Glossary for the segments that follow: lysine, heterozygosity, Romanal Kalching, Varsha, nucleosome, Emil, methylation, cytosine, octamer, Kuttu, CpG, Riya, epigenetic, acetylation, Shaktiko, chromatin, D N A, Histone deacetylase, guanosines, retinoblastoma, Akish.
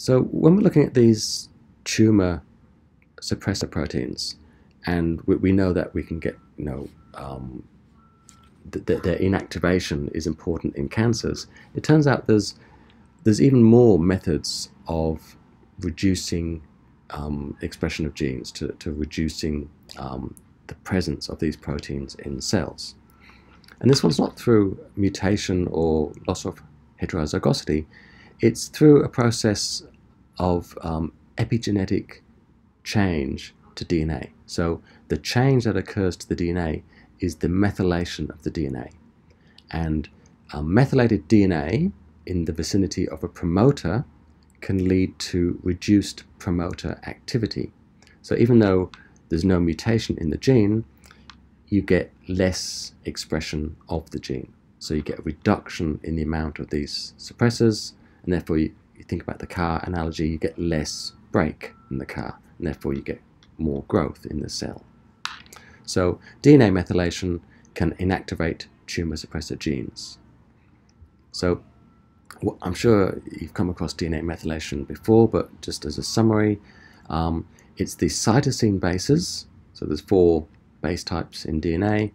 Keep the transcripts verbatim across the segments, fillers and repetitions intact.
So when we're looking at these tumor suppressor proteins, and we, we know that we can get, you know, um, th th their inactivation is important in cancers, it turns out there's, there's even more methods of reducing um, expression of genes, to, to reducing um, the presence of these proteins in cells. And this one's not through mutation or loss of heterozygosity, it's through a process of um, epigenetic change to D N A. So the change that occurs to the D N A is the methylation of the D N A. And um, methylated D N A in the vicinity of a promoter can lead to reduced promoter activity. So even though there's no mutation in the gene, you get less expression of the gene. So you get a reduction in the amount of these suppressors, and therefore you, you think about the car analogy, you get less brake in the car, and therefore you get more growth in the cell. So D N A methylation can inactivate tumor suppressor genes. So well, I'm sure you've come across D N A methylation before, but just as a summary, um, it's the cytosine bases, so there's four base types in D N A.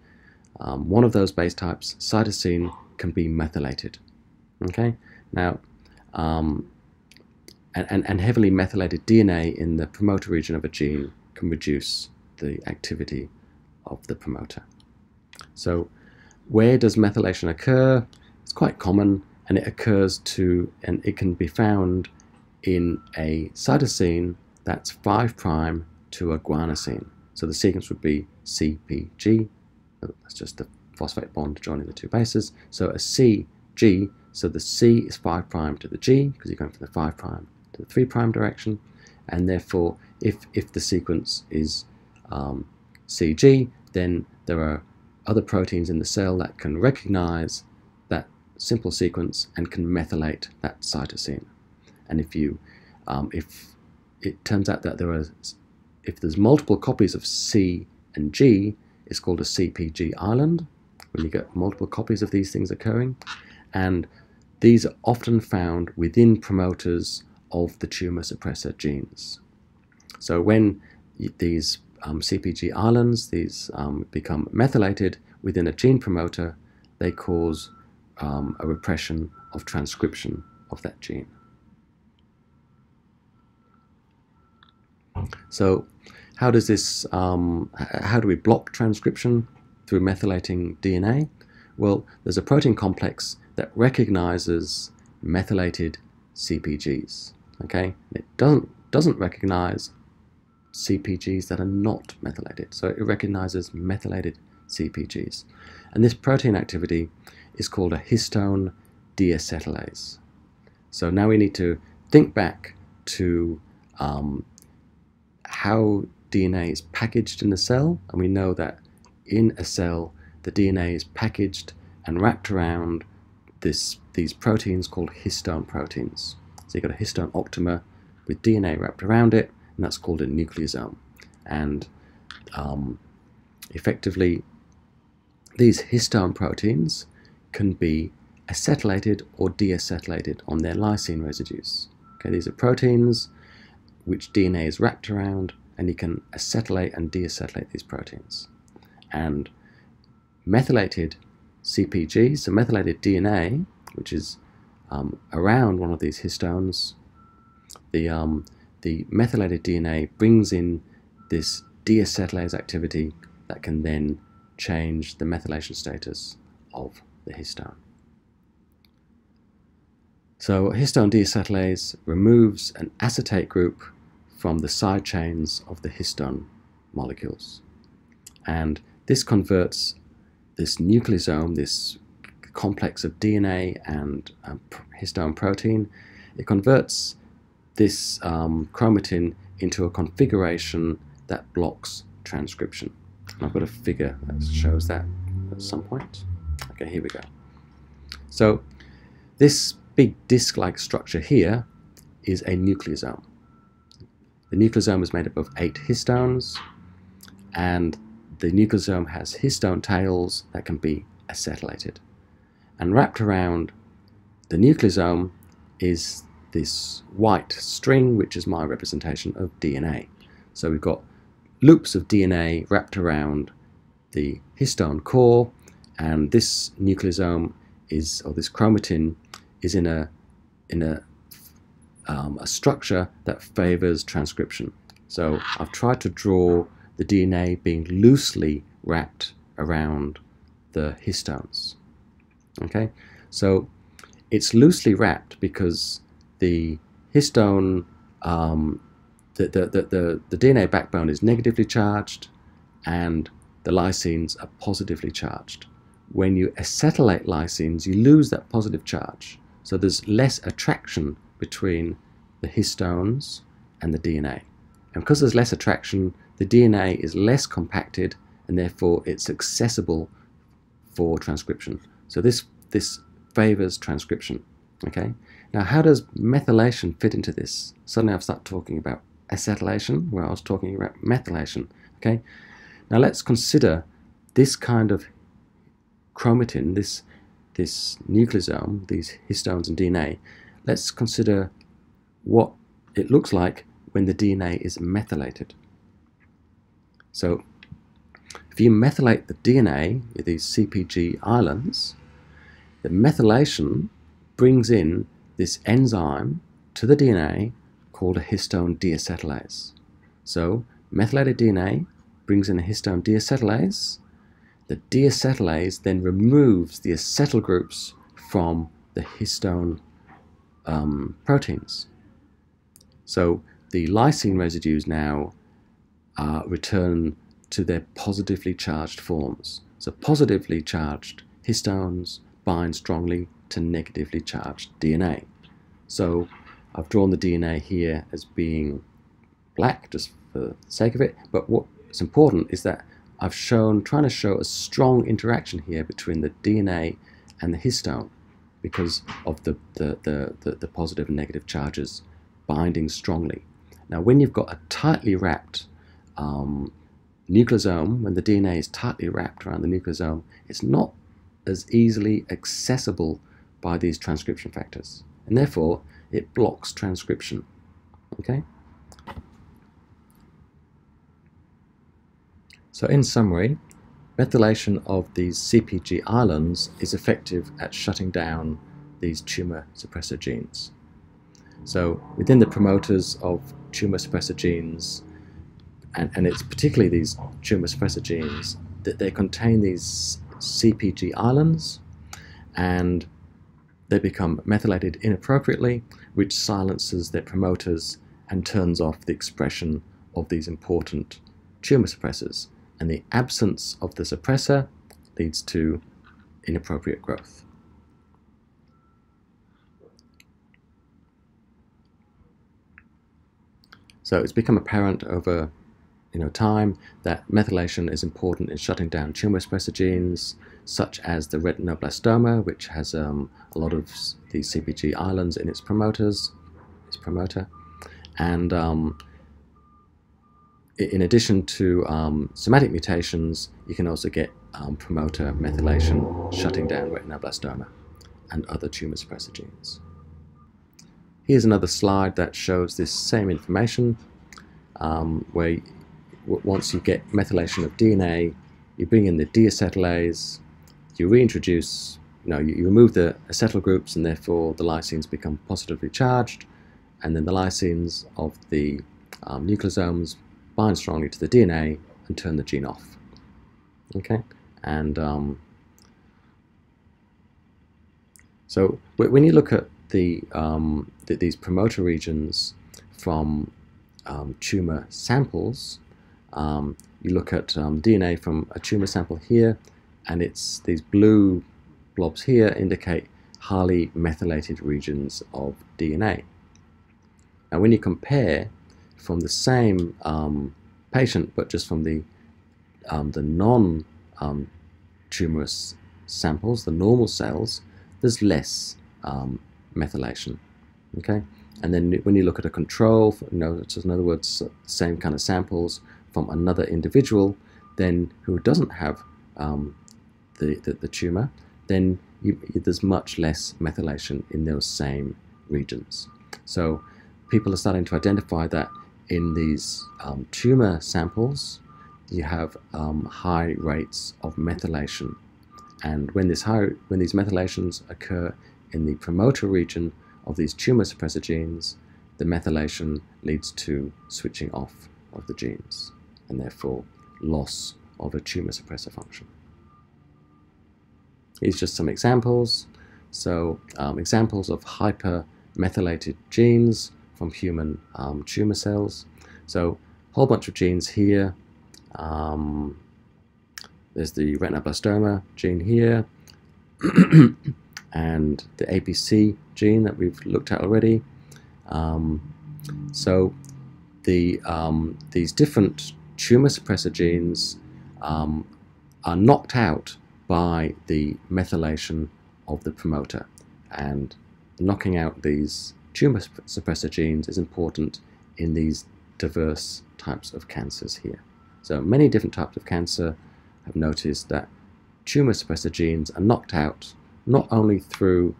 Um, one of those base types, cytosine, can be methylated. Okay, now um, and, and, and heavily methylated D N A in the promoter region of a gene can reduce the activity of the promoter. So where does methylation occur? It's quite common, and it occurs to, and it can be found in a cytosine that's five prime to a guanosine. So the sequence would be C P G, that's just the phosphate bond joining the two bases, so a C G, so the C is five prime to the G, because you're going from the five prime to the three prime direction, and therefore if, if the sequence is um, C G, then there are other proteins in the cell that can recognize that simple sequence and can methylate that cytosine. And if you, um, if it turns out that there are, if there's multiple copies of C and G, it's called a C P G island, when you get multiple copies of these things occurring, and these are often found within promoters of the tumor suppressor genes. So when these um, C P G islands, these um, become methylated within a gene promoter, they cause um, a repression of transcription of that gene. So how does this, um, how do we block transcription through methylating D N A? Well, there's a protein complex that recognizes methylated C P Gs, okay? It doesn't, doesn't recognize C P Gs that are not methylated, so it recognizes methylated C P Gs. And this protein activity is called a histone deacetylase. So now we need to think back to um, how D N A is packaged in the cell, and we know that in a cell the D N A is packaged and wrapped around this, these proteins called histone proteins. So you've got a histone octamer with D N A wrapped around it, and that's called a nucleosome. And um, effectively these histone proteins can be acetylated or deacetylated on their lysine residues. Okay, these are proteins which D N A is wrapped around, and you can acetylate and deacetylate these proteins. And methylated C P G, so methylated D N A, which is um, around one of these histones, the, um, the methylated D N A brings in this deacetylase activity that can then change the methylation status of the histone. So histone deacetylase removes an acetate group from the side chains of the histone molecules. And this converts this nucleosome, this complex of D N A and um, histone protein, it converts this um, chromatin into a configuration that blocks transcription. And I've got a figure that shows that at some point. Okay, here we go. So this big disc-like structure here is a nucleosome. The nucleosome is made up of eight histones, and the nucleosome has histone tails that can be acetylated. And wrapped around the nucleosome is this white string, which is my representation of D N A. So we've got loops of D N A wrapped around the histone core, and this nucleosome is, or this chromatin, is in a in a um, a structure that favors transcription. So I've tried to draw the D N A being loosely wrapped around the histones. Okay, so it's loosely wrapped because the histone, um, the, the, the, the, the D N A backbone is negatively charged and the lysines are positively charged. When you acetylate lysines, you lose that positive charge. So there's less attraction between the histones and the D N A. And because there's less attraction, the D N A is less compacted and therefore it's accessible for transcription. So this, this favors transcription. Okay. Now how does methylation fit into this? Suddenly I've started talking about acetylation where I was talking about methylation. Okay. Now let's consider this kind of chromatin, this, this nucleosome, these histones and D N A. Let's consider what it looks like when the D N A is methylated. So if you methylate the D N A with these C P G islands, the methylation brings in this enzyme to the D N A called a histone deacetylase. So methylated D N A brings in a histone deacetylase. The deacetylase then removes the acetyl groups from the histone um, proteins. So the lysine residues now uh, return to their positively charged forms. So positively charged histones bind strongly to negatively charged D N A. So I've drawn the D N A here as being black, just for the sake of it, but what's important is that I've shown, trying to show a strong interaction here between the D N A and the histone because of the, the, the, the, the positive and negative charges binding strongly. Now when you've got a tightly wrapped um, nucleosome, when the D N A is tightly wrapped around the nucleosome, it's not as easily accessible by these transcription factors, and therefore it blocks transcription. Okay? So in summary, methylation of these C P G islands is effective at shutting down these tumor suppressor genes. So within the promoters of tumor suppressor genes, and, and it's particularly these tumor suppressor genes, that they contain these C P G islands and they become methylated inappropriately, which silences their promoters and turns off the expression of these important tumor suppressors. And the absence of the suppressor leads to inappropriate growth. So it's become apparent over you know, time that methylation is important in shutting down tumor suppressor genes such as the retinoblastoma, which has um, a lot of these C P G islands in its promoters, its promoter, and um, in addition to um, somatic mutations, you can also get um, promoter methylation shutting down retinoblastoma and other tumor suppressor genes. Here's another slide that shows this same information, um, where once you get methylation of D N A, you bring in the deacetylase, you reintroduce, you know, you, you remove the acetyl groups and therefore the lysines become positively charged, and then the lysines of the um, nucleosomes bind strongly to the D N A and turn the gene off. Okay, and um, so when you look at The, um, the, these promoter regions from um, tumor samples, um, you look at um, D N A from a tumor sample here, and it's these blue blobs here indicate highly methylated regions of D N A. And when you compare from the same um, patient, but just from the um, the non um, tumorous samples, the normal cells, there's less um, methylation. Okay, and then when you look at a control, for, you know, in other words, same kind of samples from another individual, then who doesn't have um, the, the the tumor, then you, there's much less methylation in those same regions. So people are starting to identify that in these um, tumor samples, you have um, high rates of methylation. And when, this high, when these methylations occur in the promoter region of these tumor suppressor genes, the methylation leads to switching off of the genes and therefore loss of a tumor suppressor function. Here's just some examples. So um, examples of hypermethylated genes from human um, tumor cells. So a whole bunch of genes here. Um, there's the retinoblastoma gene here and the A B C gene that we've looked at already. Um, so the, um, these different tumor suppressor genes um, are knocked out by the methylation of the promoter, and knocking out these tumor suppressor genes is important in these diverse types of cancers here. So many different types of cancer have noticed that tumor suppressor genes are knocked out not only through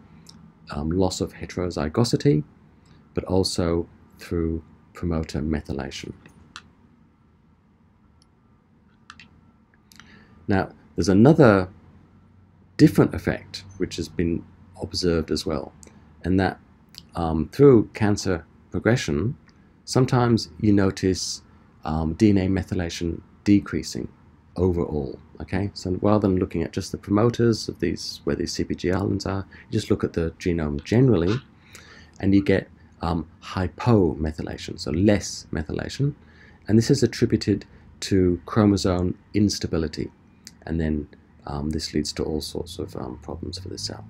um, loss of heterozygosity, but also through promoter methylation. Now, there's another different effect which has been observed as well, and that um, through cancer progression, sometimes you notice um, D N A methylation decreasing overall. Okay, so rather than looking at just the promoters of these, where these C p G islands are, you just look at the genome generally, and you get um, hypomethylation, so less methylation, and this is attributed to chromosome instability, and then Um, this leads to all sorts of um, problems for the cell.